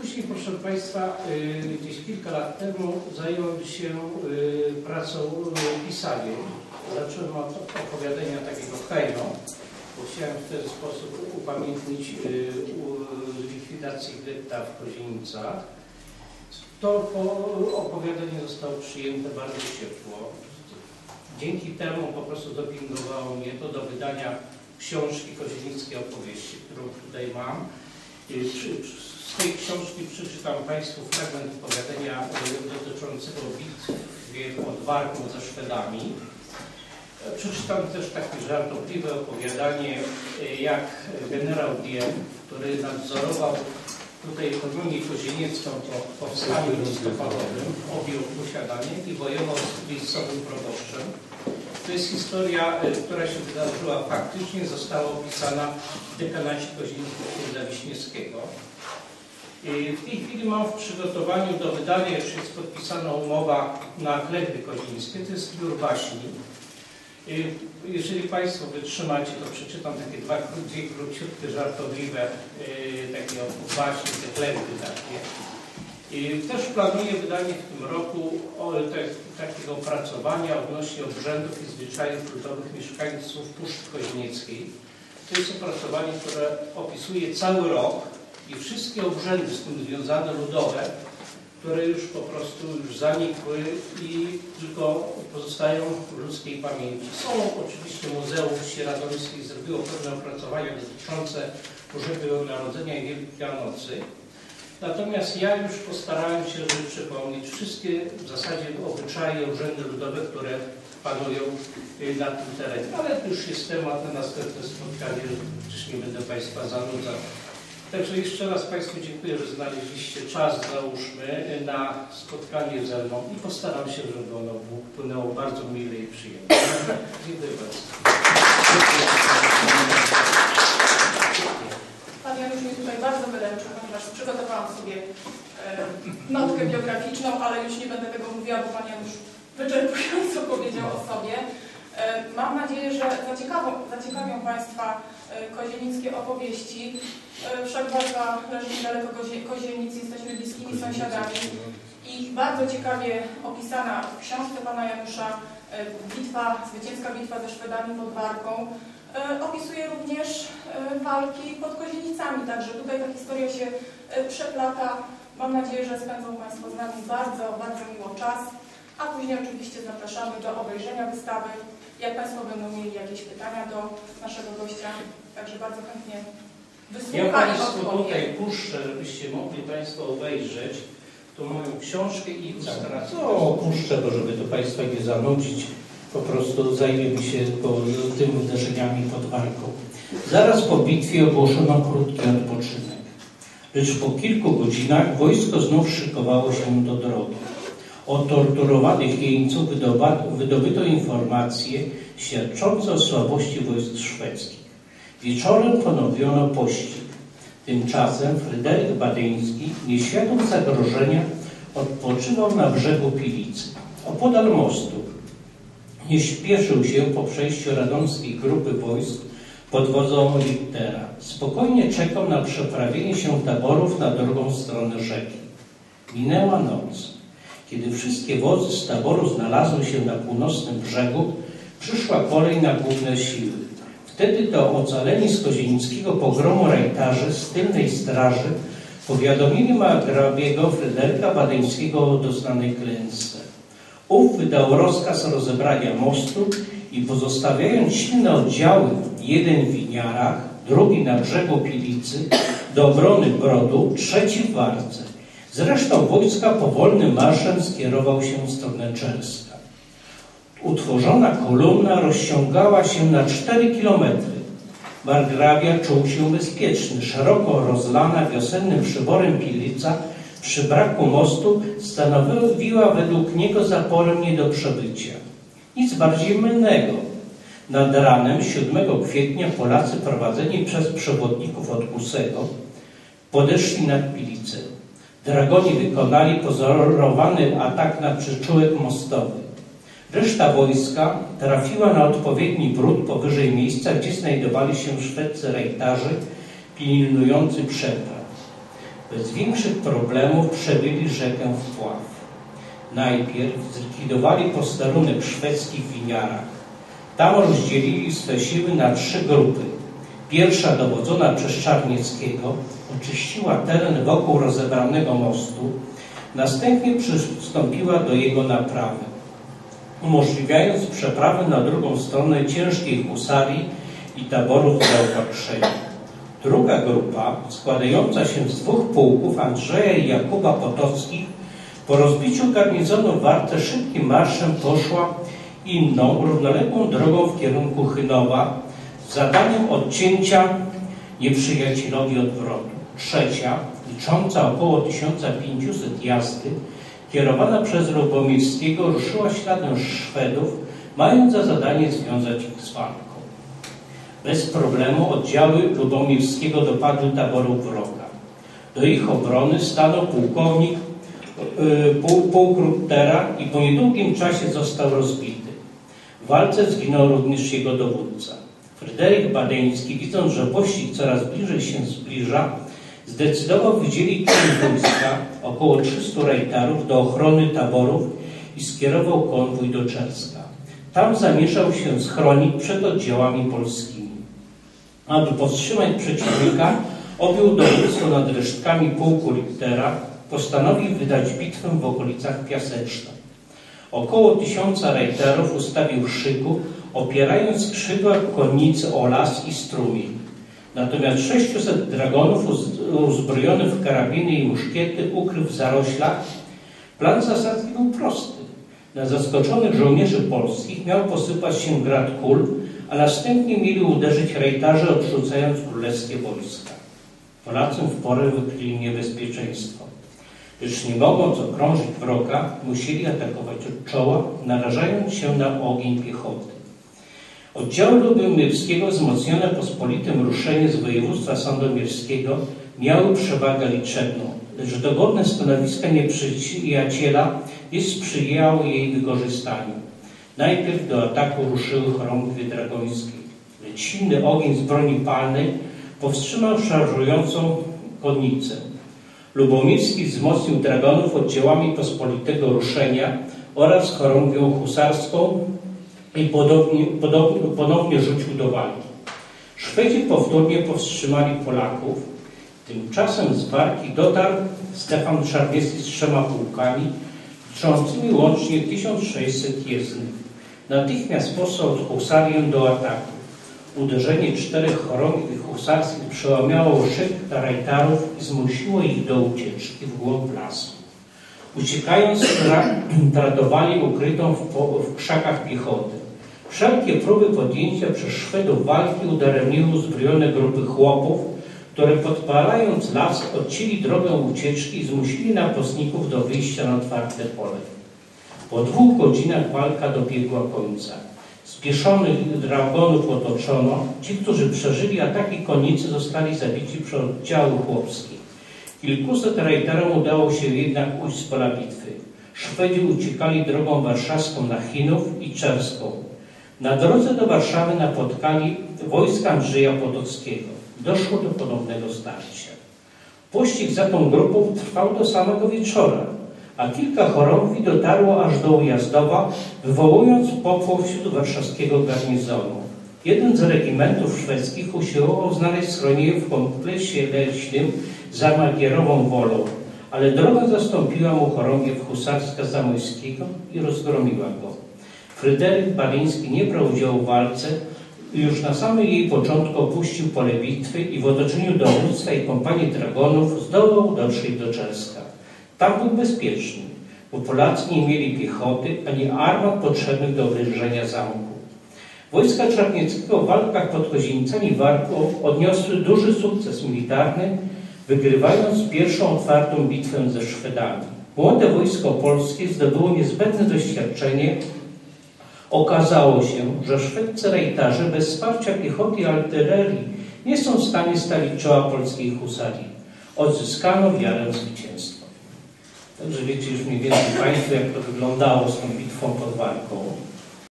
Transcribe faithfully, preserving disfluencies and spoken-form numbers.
Później, proszę Państwa, gdzieś kilka lat temu zająłem się pracą pisania. Zacząłem od opowiadania takiego Hejno, bo chciałem w ten sposób upamiętnić likwidację Gryta w Kozinicach. To opowiadanie zostało przyjęte bardzo ciepło. Dzięki temu po prostu dopingowało mnie to do wydania książki Kozinickie opowieści, którą tutaj mam. Z tej książki przeczytam Państwu fragment opowiadenia dotyczącego bitwy pod Warką ze Szwedami. Przeczytam też takie żartobliwe opowiadanie, jak generał Diem, który nadzorował tutaj kolonię kozieniecką po powstaniu listopadowym, objął posiadanie i wojował z miejscowym proboszczem. To jest historia, która się wydarzyła faktycznie, została opisana w Dekanacie Kozińskiego i Wiśniewskiego. W tej chwili mam w przygotowaniu do wydania, już jest podpisana umowa na Klechdy Kozińskie, to jest zbiór baśni. Jeżeli Państwo wytrzymacie, to przeczytam takie dwa, dwie króciutkie, żartobliwe takie baśni, te Klechdy takie. I też planuję wydanie w tym roku o, te, takiego opracowania odnośnie obrzędów i zwyczajów ludowych mieszkańców Puszczy Kozinieckiej. To jest opracowanie, które opisuje cały rok i wszystkie obrzędy z tym związane ludowe, które już po prostu już zanikły i tylko pozostają w ludzkiej pamięci. Są oczywiście muzeum sieradowskie zrobiło pewne opracowania dotyczące Bożego Narodzenia i Wielkanocy. Natomiast ja już postarałem się, żeby przypomnieć wszystkie w zasadzie obyczaje, urzędy ludowe, które panują na tym terenie. Ale to już jest temat na następne spotkanie, przecież nie będę Państwa zanudzał. Także jeszcze raz Państwu dziękuję, że znaleźliście czas, załóżmy, na spotkanie ze mną i postaram się, żeby ono płynęło bardzo mile i przyjemnie. Dziękuję bardzo. Pan Janusz mnie tutaj bardzo wyręczył, ponieważ przygotowałam sobie e, notkę biograficzną, ale już nie będę tego mówiła, bo Pan Janusz wyczerpująco powiedział o sobie. E, mam nadzieję, że zaciekawią, zaciekawią Państwa e, kozienickie opowieści. E, Wszechwarka leży niedaleko Kozienic, jesteśmy bliskimi sąsiadami i bardzo ciekawie opisana w książce Pana Janusza e, bitwa, zwycięska bitwa ze Szwedami pod Warką. Opisuje również walki pod Kozienicami, także tutaj ta historia się przeplata. Mam nadzieję, że spędzą Państwo z nami bardzo, bardzo miło czas, a później oczywiście zapraszamy do obejrzenia wystawy. Jak Państwo będą mieli jakieś pytania do naszego gościa, także bardzo chętnie wysłuchamy. Ja Państwu tutaj puszczę, żebyście mogli Państwo obejrzeć tą moją książkę i zaraz. No, puszczę to, żeby to Państwa nie zanudzić. Po prostu zajmiemy się tymi uderzeniami pod Warką. Zaraz po bitwie ogłoszono krótki odpoczynek. Lecz po kilku godzinach wojsko znów szykowało się do drogi. Od torturowanych jeńców wydobyto informacje świadczące o słabości wojsk szwedzkich. Wieczorem ponowiono pościg. Tymczasem Fryderyk Badeński, nieświadom zagrożenia, odpoczywał na brzegu Pilicy, opodal mostu. Nie śpieszył się po przejściu radomskiej grupy wojsk pod wodzą Liptera. Spokojnie czekał na przeprawienie się taborów na drugą stronę rzeki. Minęła noc. Kiedy wszystkie wozy z taboru znalazły się na północnym brzegu, przyszła kolej na główne siły. Wtedy to ocaleni z kozienickiego pogromu rajtarzy z tylnej straży powiadomili margrabiego Fryderyka Badeńskiego o doznanej klęsce. Ów wydał rozkaz rozebrania mostu i pozostawiając silne oddziały, jeden w winiarach, drugi na brzegu Pilicy, do obrony Brodu, trzeci w Warce. Zresztą wojska powolnym marszem skierował się w stronę Czerska. Utworzona kolumna rozciągała się na cztery kilometry. Margrabia czuł się bezpieczny, szeroko rozlana wiosennym przyborem Pilica, przy braku mostu stanowiła według niego zaporę nie do przebycia. Nic bardziej mylnego. Nad ranem siódmego kwietnia Polacy prowadzeni przez przewodników od Kusego podeszli nad Pilicę. Dragoni wykonali pozorowany atak na przyczółek mostowy. Reszta wojska trafiła na odpowiedni brud powyżej miejsca, gdzie znajdowali się szwedzcy rejtarzy pilnujący przepraw. Bez większych problemów przebyli rzekę wpław. Najpierw zlikwidowali posterunek szwedzki w Winiarach. Tam rozdzielili swe siły na trzy grupy. Pierwsza, dowodzona przez Czarnieckiego, oczyściła teren wokół rozebranego mostu, następnie przystąpiła do jego naprawy, umożliwiając przeprawę na drugą stronę ciężkiej husarii i taborów zaopatrzenia. Druga grupa, składająca się z dwóch pułków Andrzeja i Jakuba Potockich, po rozbiciu garnizonu Warty szybkim marszem poszła inną, równoległą drogą w kierunku Chynowa z zadaniem odcięcia nieprzyjacielowi odwrotu. Trzecia, licząca około tysiąc pięćset jazdy, kierowana przez Lubomirskiego, ruszyła śladem Szwedów, mając za zadanie związać ich z walką. Bez problemu oddziały Lubomirskiego dopadły taboru wroga. Do ich obrony stanął pułkownik yy, pułk Ruptera i po niedługim czasie został rozbity. W walce zginął również jego dowódca. Fryderyk Badeński, widząc, że pościg coraz bliżej się zbliża, zdecydował wydzielić część wojska, około trzystu rajtarów, do ochrony taborów i skierował konwój do Czerska. Tam zamierzał się schronić przed oddziałami polskimi. Aby powstrzymać przeciwnika, objął dowództwo nad resztkami pułku Liptera, postanowił wydać bitwę w okolicach Piaseczna. Około tysiąca rajterów ustawił szyku, opierając skrzydła konnicy o las i strumień. Natomiast sześciuset dragonów uzbrojonych w karabiny i muszkiety ukrył w zaroślach. Plan zasadzki był prosty. Na zaskoczonych żołnierzy polskich miał posypać się grad kul, a następnie mieli uderzyć rejtarzy, odrzucając królewskie wojska. Polacy w porę wykryli niebezpieczeństwo. Lecz nie mogąc okrążyć wroga, musieli atakować od czoła, narażając się na ogień piechoty. Oddziały Lubomirskiego, wzmocnione pospolitym ruszeniem z województwa sandomierskiego, miały przewagę liczebną, lecz dogodne stanowiska nieprzyjaciela nie sprzyjało jej wykorzystaniu. Najpierw do ataku ruszyły chorągwie dragońskie, lecz silny ogień z broni palnej powstrzymał szarżującą konnicę. Lubomirski wzmocnił dragonów oddziałami pospolitego ruszenia oraz chorągwią husarską i podobnie, podobnie, ponownie rzucił do walki. Szwedzi powtórnie powstrzymali Polaków. Tymczasem z barki dotarł Stefan Czarniecki z trzema pułkami, liczącymi łącznie tysiąc sześćset jezdnych. Natychmiast posłał husarię do ataku. Uderzenie czterech chorągwi husarskich przełamiało szyk rajtarów i zmusiło ich do ucieczki w głąb lasu. Uciekając, tratowali ukrytą w, po, w krzakach piechotę. Wszelkie próby podjęcia przez Szwedów walki udaremniły uzbrojone grupy chłopów, które podpalając las odcięli drogę ucieczki i zmusili napastników do wyjścia na otwarte pole. Po dwóch godzinach walka dobiegła końca. Spieszonych dragonów otoczono. Ci, którzy przeżyli ataki konnicy, zostali zabici przez oddziały chłopskie. Kilkuset rajterom udało się jednak ujść z pola bitwy. Szwedzi uciekali drogą warszawską na Chynów i Czerską. Na drodze do Warszawy napotkali wojska Andrzeja Potockiego. Doszło do podobnego starcia. Pościg za tą grupą trwał do samego wieczora, a kilka chorągwi dotarło aż do Ujazdowa, wywołując popłoch wśród warszawskiego garnizonu. Jeden z regimentów szwedzkich usiłował znaleźć schronienie w kompleksie leśnym za Magierową Wolą, ale drogę zastąpiła mu chorągiew husarska Zamojskiego i rozgromiła go. Fryderyk Baliński nie brał udziału w walce, już na samym jej początku opuścił pole bitwy i w otoczeniu dowództwa i kompanii dragonów zdołał dotrzeć do Czerska. Tam był bezpieczny, bo Polacy nie mieli piechoty ani armat potrzebnych do oblężenia zamku. Wojska Czarnieckiego w walkach pod Kozinicami Warką odniosły duży sukces militarny, wygrywając pierwszą otwartą bitwę ze Szwedami. Młode wojsko polskie zdobyło niezbędne doświadczenie. Okazało się, że szwedzcy rejtarze bez wsparcia piechoty i artylerii nie są w stanie stawić czoła polskiej husarii. Odzyskano wiarę w zwycięstwo. Także wiecie już mniej więcej Państwo, jak to wyglądało z tą bitwą pod Warką.